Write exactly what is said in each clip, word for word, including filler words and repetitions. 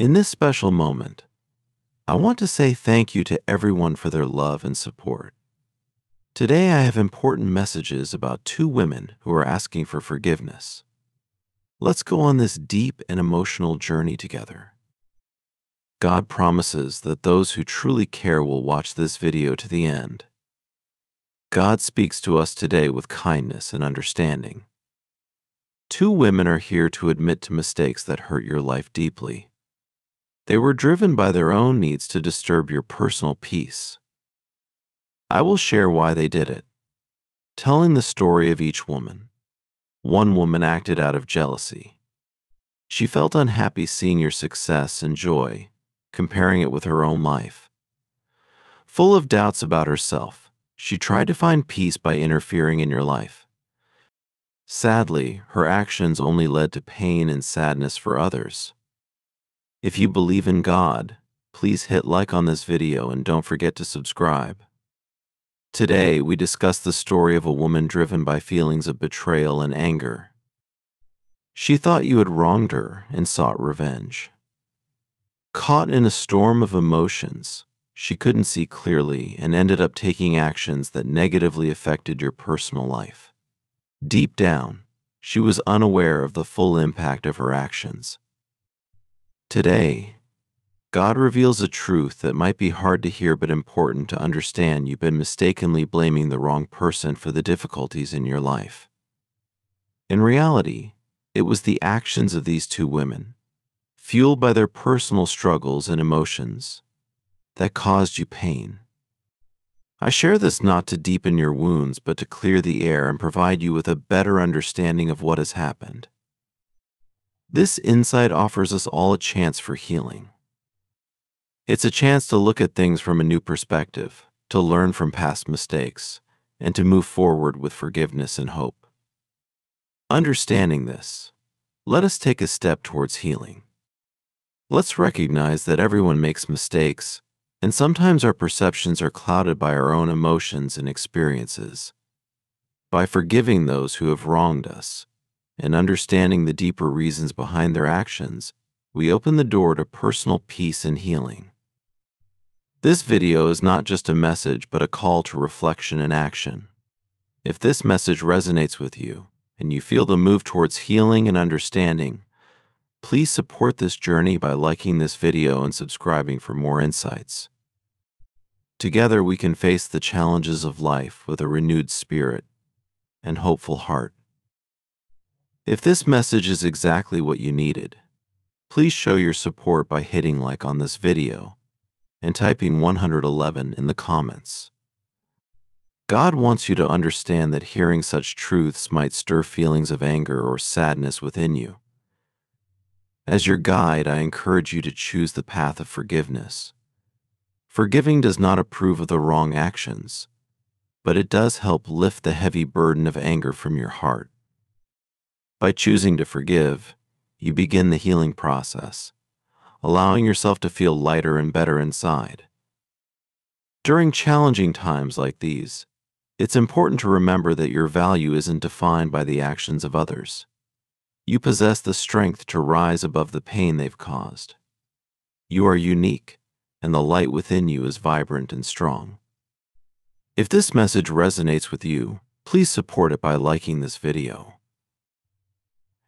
In this special moment, I want to say thank you to everyone for their love and support. Today I have important messages about two women who are asking for forgiveness. Let's go on this deep and emotional journey together. God promises that those who truly care will watch this video to the end. God speaks to us today with kindness and understanding. Two women are here to admit to mistakes that hurt your life deeply. They were driven by their own needs to disturb your personal peace. I will share why they did it, telling the story of each woman. One woman acted out of jealousy. She felt unhappy seeing your success and joy, comparing it with her own life. Full of doubts about herself, she tried to find peace by interfering in your life. Sadly, her actions only led to pain and sadness for others. If you believe in God, please hit like on this video and don't forget to subscribe. Today, we discuss the story of a woman driven by feelings of betrayal and anger. She thought you had wronged her and sought revenge. Caught in a storm of emotions, she couldn't see clearly and ended up taking actions that negatively affected your personal life. Deep down, she was unaware of the full impact of her actions. Today, God reveals a truth that might be hard to hear but important to understand. You've been mistakenly blaming the wrong person for the difficulties in your life. In reality, it was the actions of these two women, fueled by their personal struggles and emotions, that caused you pain. I share this not to deepen your wounds, but to clear the air and provide you with a better understanding of what has happened. This insight offers us all a chance for healing. It's a chance to look at things from a new perspective, to learn from past mistakes, and to move forward with forgiveness and hope. Understanding this, let us take a step towards healing. Let's recognize that everyone makes mistakes, and sometimes our perceptions are clouded by our own emotions and experiences. By forgiving those who have wronged us and understanding the deeper reasons behind their actions, we open the door to personal peace and healing. This video is not just a message, but a call to reflection and action. If this message resonates with you, and you feel the move towards healing and understanding, please support this journey by liking this video and subscribing for more insights. Together we can face the challenges of life with a renewed spirit and hopeful heart. If this message is exactly what you needed, please show your support by hitting like on this video and typing one hundred eleven in the comments. God wants you to understand that hearing such truths might stir feelings of anger or sadness within you. As your guide, I encourage you to choose the path of forgiveness. Forgiving does not approve of the wrong actions, but it does help lift the heavy burden of anger from your heart. By choosing to forgive, you begin the healing process, allowing yourself to feel lighter and better inside. During challenging times like these, it's important to remember that your value isn't defined by the actions of others. You possess the strength to rise above the pain they've caused. You are unique, and the light within you is vibrant and strong. If this message resonates with you, please support it by liking this video.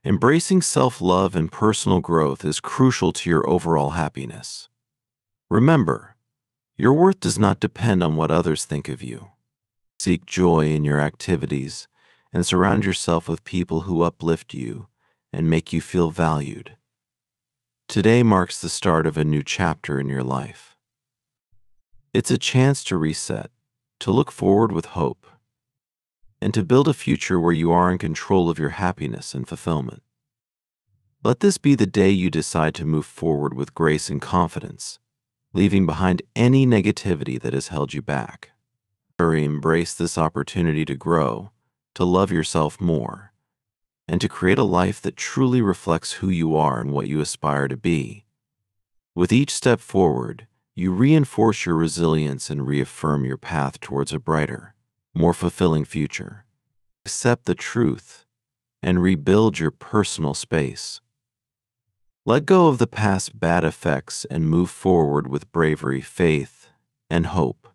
Embracing self-love and personal growth is crucial to your overall happiness. Remember, your worth does not depend on what others think of you. Seek joy in your activities and surround yourself with people who uplift you and make you feel valued. Today marks the start of a new chapter in your life. It's a chance to reset, to look forward with hope, and to build a future where you are in control of your happiness and fulfillment. Let this be the day you decide to move forward with grace and confidence, leaving behind any negativity that has held you back. Embrace this opportunity to grow, to love yourself more, and to create a life that truly reflects who you are and what you aspire to be. With each step forward, you reinforce your resilience and reaffirm your path towards a brighter, more fulfilling future. Accept the truth and rebuild your personal space. Let go of the past bad effects and move forward with bravery, faith, and hope.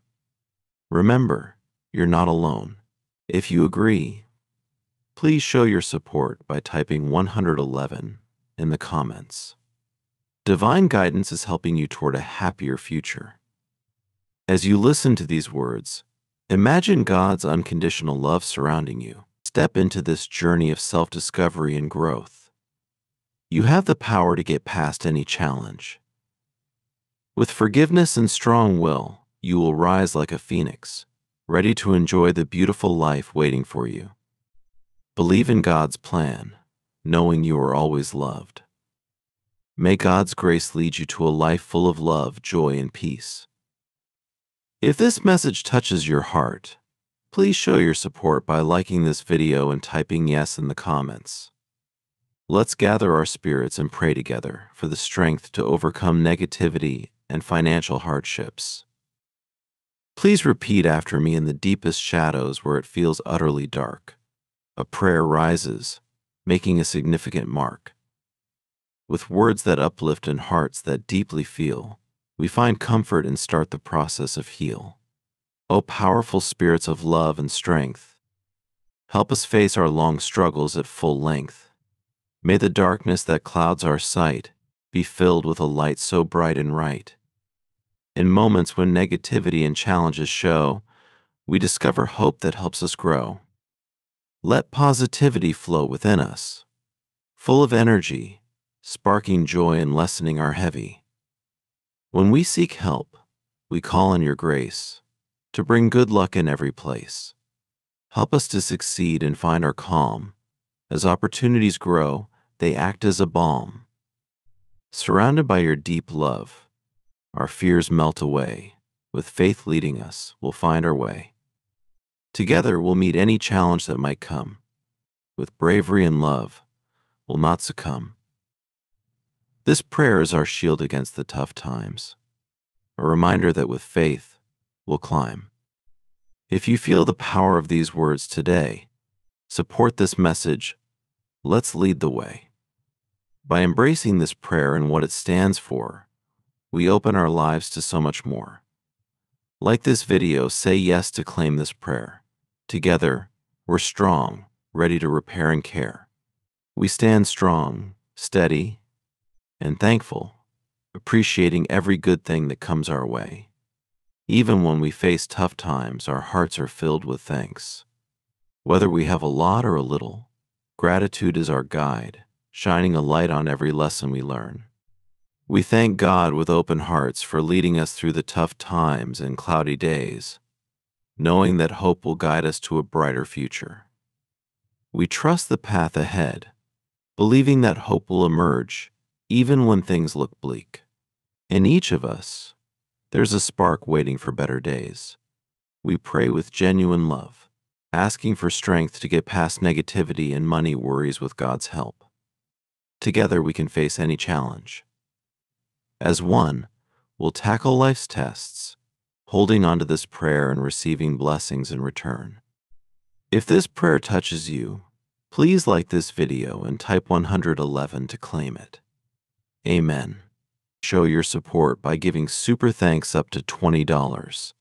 Remember, you're not alone. If you agree, please show your support by typing one hundred eleven in the comments. Divine guidance is helping you toward a happier future. As you listen to these words, imagine God's unconditional love surrounding you. Step into this journey of self-discovery and growth. You have the power to get past any challenge. With forgiveness and strong will, you will rise like a phoenix, ready to enjoy the beautiful life waiting for you. Believe in God's plan, knowing you are always loved. May God's grace lead you to a life full of love, joy, and peace. If this message touches your heart, please show your support by liking this video and typing yes in the comments. Let's gather our spirits and pray together for the strength to overcome negativity and financial hardships. Please repeat after me in the deepest shadows where it feels utterly dark. A prayer rises, making a significant mark. With words that uplift and hearts that deeply feel, we find comfort and start the process of heal. O powerful spirits of love and strength, help us face our long struggles at full length. May the darkness that clouds our sight be filled with a light so bright and right. In moments when negativity and challenges show, we discover hope that helps us grow. Let positivity flow within us, full of energy, sparking joy and lessening our heavy. When we seek help, we call on your grace to bring good luck in every place. Help us to succeed and find our calm. As opportunities grow, they act as a balm. Surrounded by your deep love, our fears melt away. With faith leading us, we'll find our way. Together, we'll meet any challenge that might come. With bravery and love, we'll not succumb. This prayer is our shield against the tough times, a reminder that with faith, we'll climb. If you feel the power of these words today, support this message. Let's lead the way. By embracing this prayer and what it stands for, we open our lives to so much more. Like this video, say yes to claim this prayer. Together, we're strong, ready to repair and care. We stand strong, steady, and thankful, appreciating every good thing that comes our way. Even when we face tough times, our hearts are filled with thanks. Whether we have a lot or a little, gratitude is our guide, shining a light on every lesson we learn. We thank God with open hearts for leading us through the tough times and cloudy days, knowing that hope will guide us to a brighter future. We trust the path ahead, believing that hope will emerge even when things look bleak. In each of us, there's a spark waiting for better days. We pray with genuine love, asking for strength to get past negativity and money worries with God's help. Together we can face any challenge. As one, we'll tackle life's tests, holding on to this prayer and receiving blessings in return. If this prayer touches you, please like this video and type one hundred eleven to claim it. Amen. Show your support by giving super thanks up to twenty dollars.